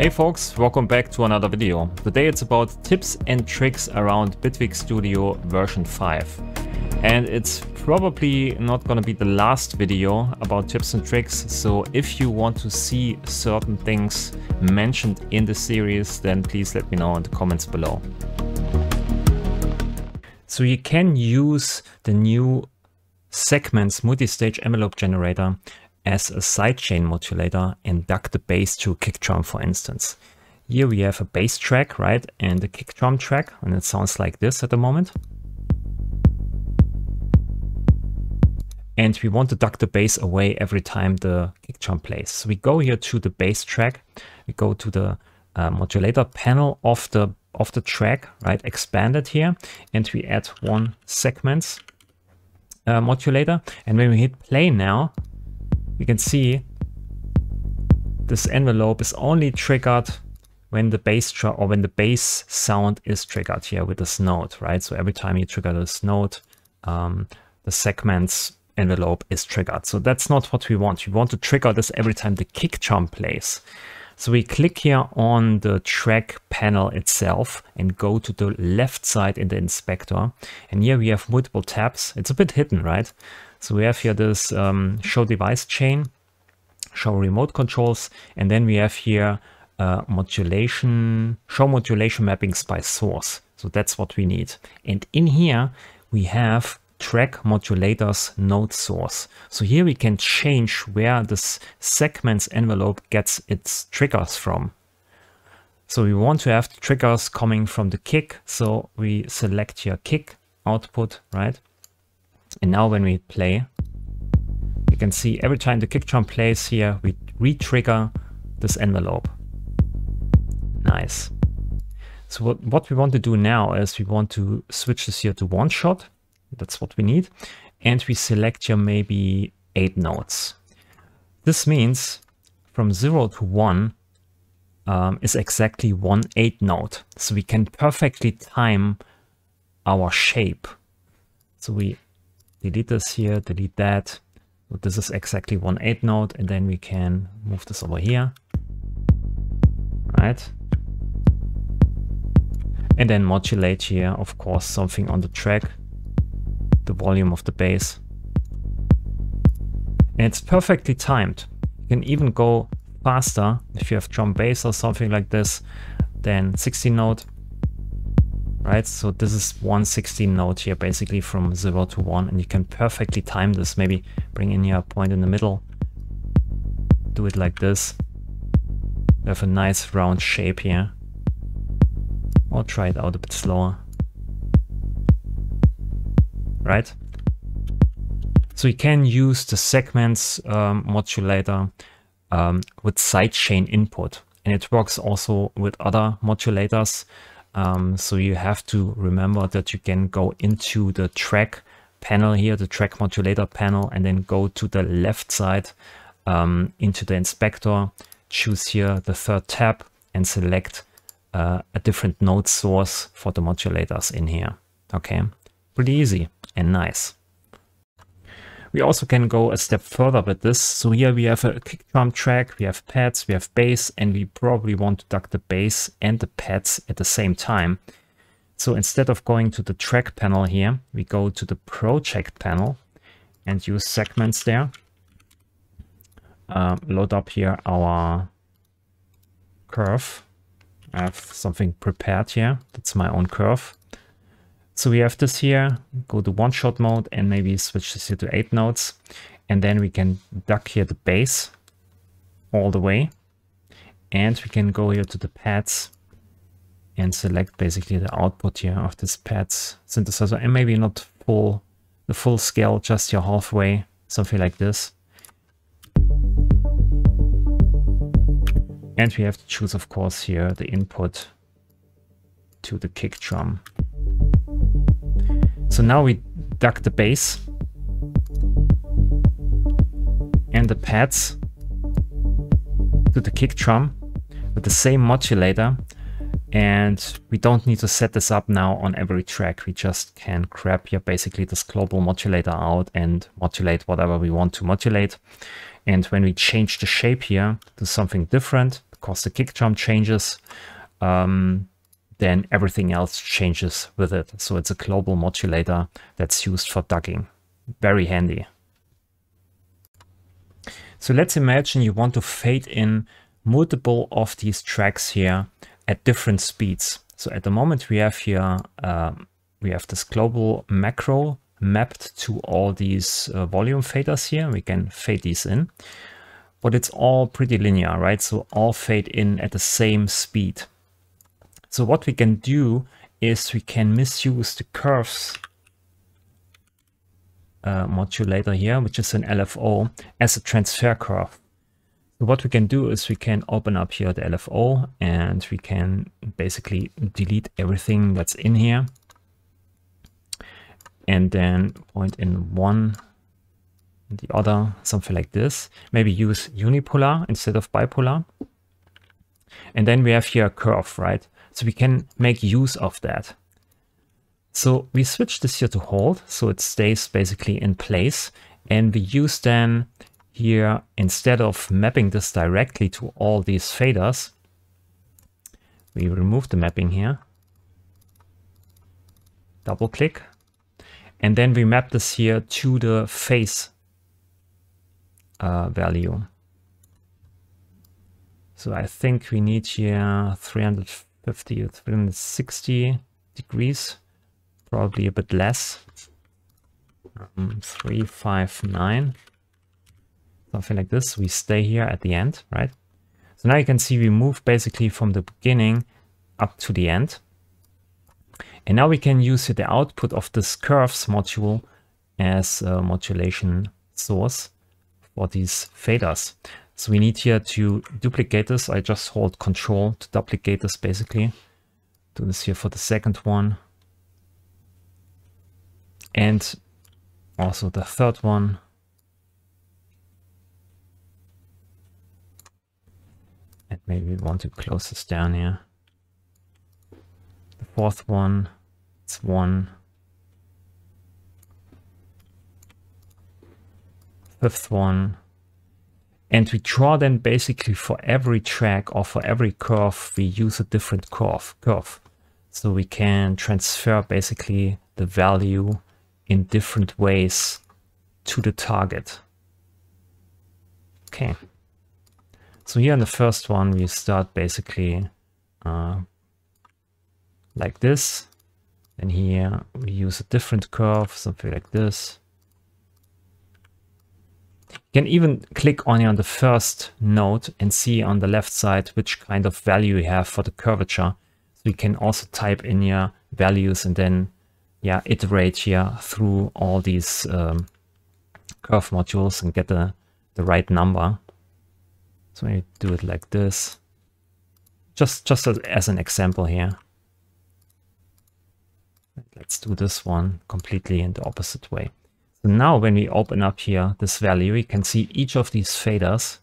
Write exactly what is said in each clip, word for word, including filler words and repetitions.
Hey folks, welcome back to another video. Today it's about tips and tricks around Bitwig Studio version five. And it's probably not gonna be the last video about tips and tricks, so if you want to see certain things mentioned in the series, then please let me know in the comments below. So you can use the new segments multi-stage envelope generator as a sidechain modulator and duck the bass to kick drum, for instance. Here we have a bass track, right, and a kick drum track, and it sounds like this at the moment. And we want to duck the bass away every time the kick drum plays. So we go here to the bass track, we go to the uh, modulator panel of the, of the track, right, expanded here, and we add one segments uh, modulator. And when we hit play now, you can see this envelope is only triggered when the bass track or when the bass sound is triggered here with this note, right? So every time you trigger this note, um, the segments envelope is triggered. So that's not what we want. We want to trigger this every time the kick drum plays. So we click here on the track panel itself and go to the left side in the inspector. And here we have multiple tabs. It's a bit hidden, right? So we have here this um, show device chain, show remote controls, and then we have here uh, modulation, show modulation mappings by source. So that's what we need. And in here we have track modulators node source. So here we can change where this segments envelope gets its triggers from. So we want to have the triggers coming from the kick. So we select here kick output, right? And now when we play, you can see every time the kick drum plays here, we re-trigger this envelope. Nice. So what, what we want to do now is we want to switch this here to one shot. That's what we need. And we select here maybe eight notes. This means from zero to one um, is exactly one eight note. So we can perfectly time our shape. So we delete this here, delete that. So this is exactly one eight note, and then we can move this over here, right? And then modulate here, of course, something on the track, the volume of the bass. And it's perfectly timed. You can even go faster if you have drum bass or something like this, then sixteen note. Right, so this is one sixteen note here, basically from zero to one, and you can perfectly time this. Maybe bring in your point in the middle, do it like this. You have a nice round shape here. Or try it out a bit slower. Right? So you can use the segments um, modulator um, with sidechain input, and it works also with other modulators. Um, so you have to remember that you can go into the track panel here, the track modulator panel, and then go to the left side um, into the inspector, choose here the third tab and select uh, a different node source for the modulators in here. Okay, pretty easy and nice. We also can go a step further with this. So here we have a kick drum track, we have pads, we have bass, and we probably want to duck the bass and the pads at the same time. So instead of going to the track panel here, we go to the project panel and use segments there. Um, load up here our curve. I have something prepared here. That's my own curve. So we have this here, go to one shot mode and maybe switch this here to eight notes. And then we can duck here the bass all the way. And we can go here to the pads and select basically the output here of this pads synthesizer. And maybe not full, the full scale, just your halfway, something like this. And we have to choose, of course, here the input to the kick drum. So now we duck the bass and the pads to the kick drum with the same modulator, and we don't need to set this up now on every track. We just can grab here basically this global modulator out and modulate whatever we want to modulate. And when we change the shape here to something different, course the kick drum changes, um, then everything else changes with it. So it's a global modulator that's used for ducking. Very handy. So let's imagine you want to fade in multiple of these tracks here at different speeds. So at the moment we have here, um, we have this global macro mapped to all these uh, volume faders here. We can fade these in, but it's all pretty linear, right? So all fade in at the same speed. So what we can do is we can misuse the curves uh, modulator here, which is an L F O, as a transfer curve. What we can do is we can open up here the L F O and we can basically delete everything that's in here. And then point in one, the other, something like this. Maybe use unipolar instead of bipolar. And then we have here a curve, right? So we can make use of that. So we switch this here to hold, so it stays basically in place. And we use then here, instead of mapping this directly to all these faders, we remove the mapping here, double click, and then we map this here to the phase uh, value. So I think we need here three hundred fifty or three hundred sixty degrees, probably a bit less, um, three five nine. Something like this. We stay here at the end, right? So now you can see we move basically from the beginning up to the end. And now we can use the output of this curves module as a modulation source for these faders. So we need here to duplicate this. I just hold control to duplicate this basically. Do this here for the second one. And also the third one. Maybe we want to close this down here. The fourth one, it's one. Fifth one. And we draw then basically for every track or for every curve, we use a different curve. curve. So we can transfer basically the value in different ways to the target. Okay. So here in the first one, we start basically uh, like this. And here we use a different curve, something like this. You can even click only on the first node and see on the left side which kind of value you have for the curvature. So you can also type in your values and then yeah, iterate here through all these um, curve modules and get the, the right number. So maybe do it like this, just, just as, as an example here. Let's do this one completely in the opposite way. So now when we open up here this value, we can see each of these faders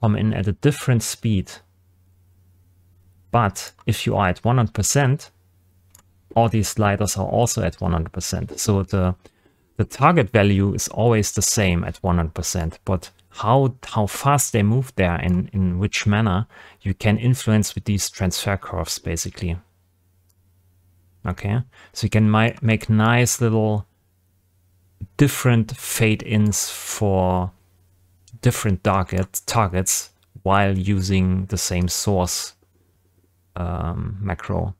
come in at a different speed. But if you are at one hundred percent, all these sliders are also at one hundred percent. So the, the target value is always the same at one hundred percent, but How, how fast they move there and in which manner you can influence with these transfer curves, basically. Okay, so you can mi make nice little different fade-ins for different target, targets while using the same source um, macro.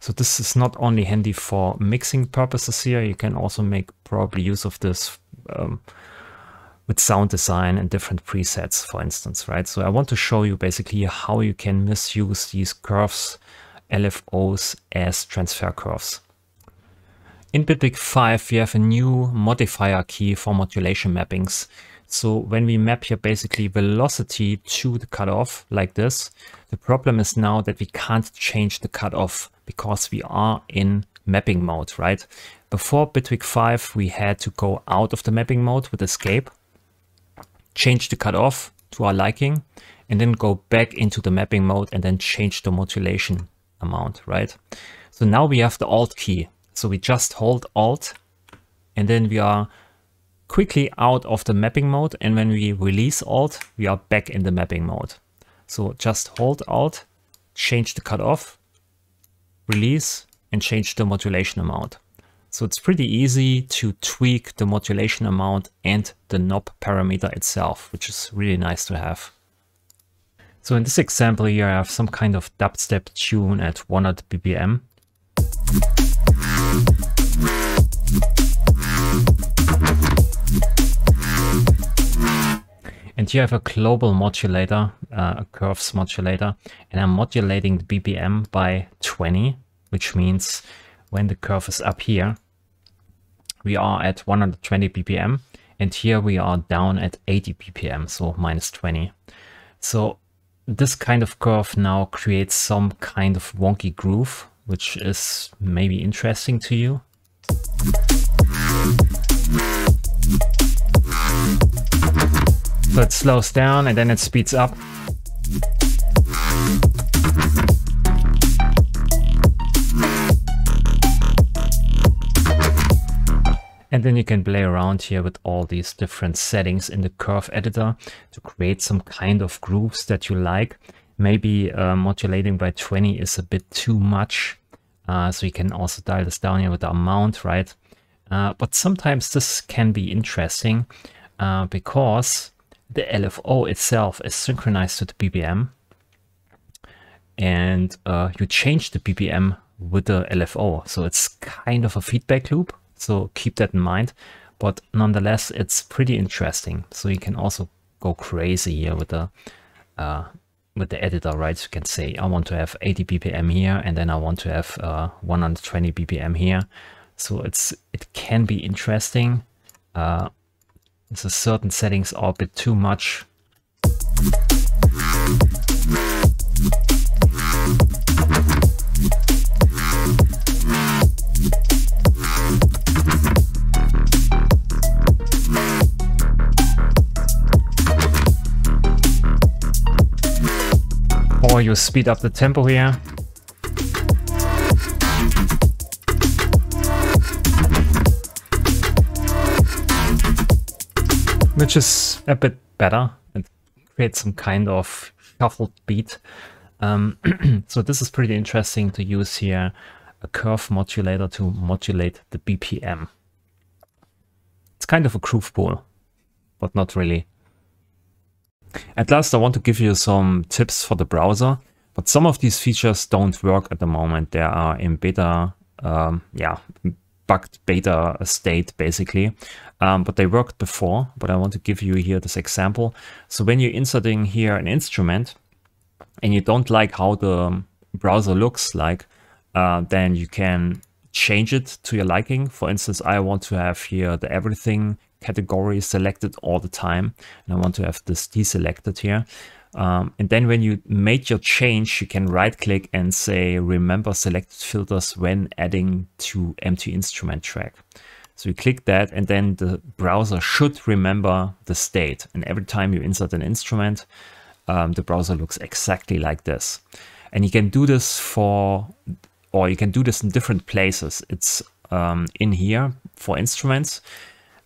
So this is not only handy for mixing purposes here, you can also make probably use of this um, with sound design and different presets, for instance, right? So I want to show you basically how you can misuse these curves, L F Os, as transfer curves. In Bitwig five, we have a new modifier key for modulation mappings. So when we map here basically velocity to the cutoff like this, the problem is now that we can't change the cutoff because we are in mapping mode, right? Before Bitwig five, we had to go out of the mapping mode with escape, change the cutoff to our liking, and then go back into the mapping mode and then change the modulation amount, right? So now we have the Alt key. So we just hold Alt and then we are quickly out of the mapping mode. And when we release Alt, we are back in the mapping mode. So just hold out, change the cutoff, release, and change the modulation amount. So it's pretty easy to tweak the modulation amount and the knob parameter itself, which is really nice to have. So in this example here, I have some kind of dubstep tune at one hundred B P M. And here I have a global modulator, uh, a curves modulator, and I'm modulating the B P M by twenty, which means when the curve is up here, we are at one hundred twenty B P M, and here we are down at eighty B P M, so minus twenty. So this kind of curve now creates some kind of wonky groove, which is maybe interesting to you. So it slows down and then it speeds up. And then you can play around here with all these different settings in the curve editor to create some kind of grooves that you like. Maybe uh, modulating by twenty is a bit too much. Uh, so you can also dial this down here with the amount, right? Uh, but sometimes this can be interesting uh, because the L F O itself is synchronized to the B P M, and uh, you change the B P M with the L F O. So it's kind of a feedback loop. So keep that in mind, but nonetheless, it's pretty interesting. So you can also go crazy here with the, uh, with the editor, right? You can say, I want to have eighty B P M here, and then I want to have uh, one hundred twenty B P M here. So it's, it can be interesting. Uh, so certain settings are a bit too much. Or you speed up the tempo here. Which is a bit better. It creates some kind of shuffled beat. Um, so this is pretty interesting to use here, a curve modulator to modulate the B P M. It's kind of a groove pool, but not really. At last, I want to give you some tips for the browser, but some of these features don't work at the moment. They are in beta, um, yeah, bugged beta state, basically, um, but they worked before, but I want to give you here this example. So when you're inserting here an instrument and you don't like how the browser looks like, uh, then you can change it to your liking. For instance, I want to have here the everything category selected all the time, and I want to have this deselected here. Um, and then when you made your change, you can right click and say, remember selected filters when adding to empty instrument track. So you click that, and then the browser should remember the state. And every time you insert an instrument, um, the browser looks exactly like this. And you can do this for, or you can do this in different places. It's um, in here for instruments.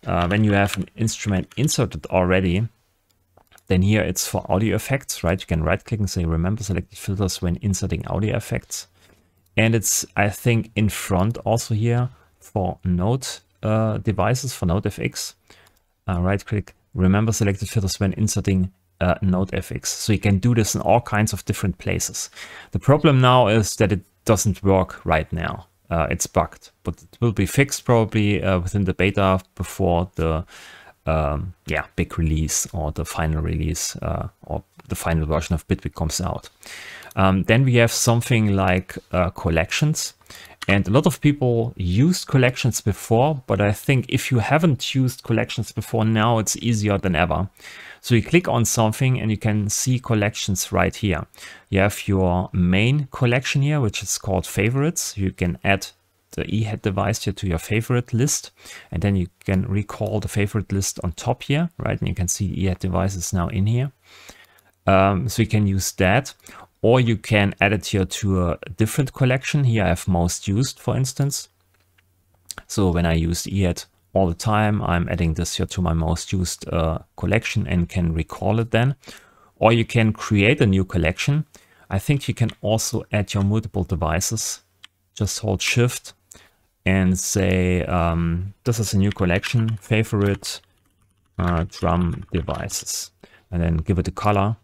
Uh, when you have an instrument inserted already, then here it's for audio effects, right? You can right click and say, remember selected filters when inserting audio effects. And it's, I think, in front also here for Node uh, devices, for Node F X. Uh, right click, remember selected filters when inserting uh, Node F X. So you can do this in all kinds of different places. The problem now is that it doesn't work right now. Uh, it's bugged, but it will be fixed probably uh, within the beta before the um, yeah big release, or the final release, uh, or the final version of Bitwig comes out. Um, then we have something like uh, collections, and a lot of people used collections before, but I think if you haven't used collections before, now it's easier than ever. So you click on something and you can see collections right here. You have your main collection here, which is called favorites. You can add the E-Head device here to your favorite list, and then you can recall the favorite list on top here, right? And you can see the E-Head device is now in here. Um, so you can use that, or you can add it here to a different collection. Here I have most used, for instance. So when I use E-Head all the time, I'm adding this here to my most used uh, collection and can recall it then. or you can create a new collection. I think you can also add your multiple devices. Just hold Shift and say, um, this is a new collection, favorite uh, drum devices, and then give it a color.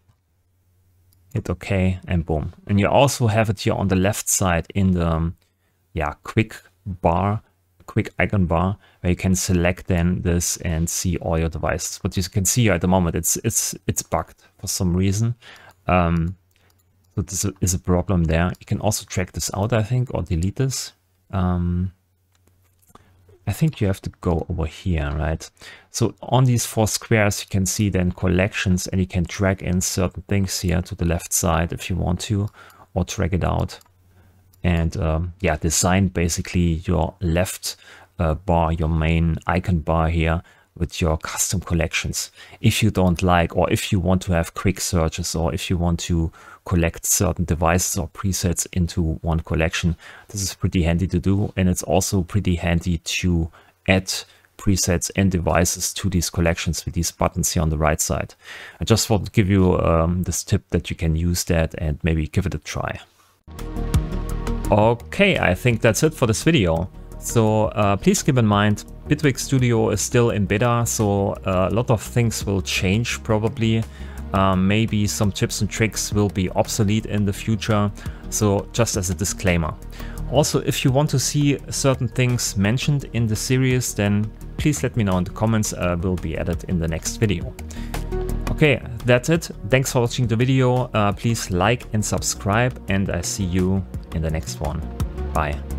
Hit OK and boom. And you also have it here on the left side in the yeah quick bar, quick icon bar, where you can select then this and see all your devices. But you can see here at the moment it's it's it's bugged for some reason. Um, so this is a problem there. You can also track this out, I think, or delete this. Um, I think you have to go over here, right? So on these four squares, you can see then collections, and you can drag in certain things here to the left side if you want to, or drag it out. And um, yeah, design basically your left uh, bar, your main icon bar here with your custom collections. If you don't like, or if you want to have quick searches, or if you want to collect certain devices or presets into one collection, this is pretty handy to do. And it's also pretty handy to add presets and devices to these collections with these buttons here on the right side. I just want to give you um, this tip that you can use that and maybe give it a try. Okay, I think that's it for this video. So uh, please keep in mind, Bitwig Studio is still in beta, so a lot of things will change probably. Um, maybe some tips and tricks will be obsolete in the future, so just as a disclaimer. Also, if you want to see certain things mentioned in the series, then please let me know in the comments, uh, will be added in the next video. Okay, that's it. Thanks for watching the video. Uh, please like and subscribe, and I see you in the next one. Bye.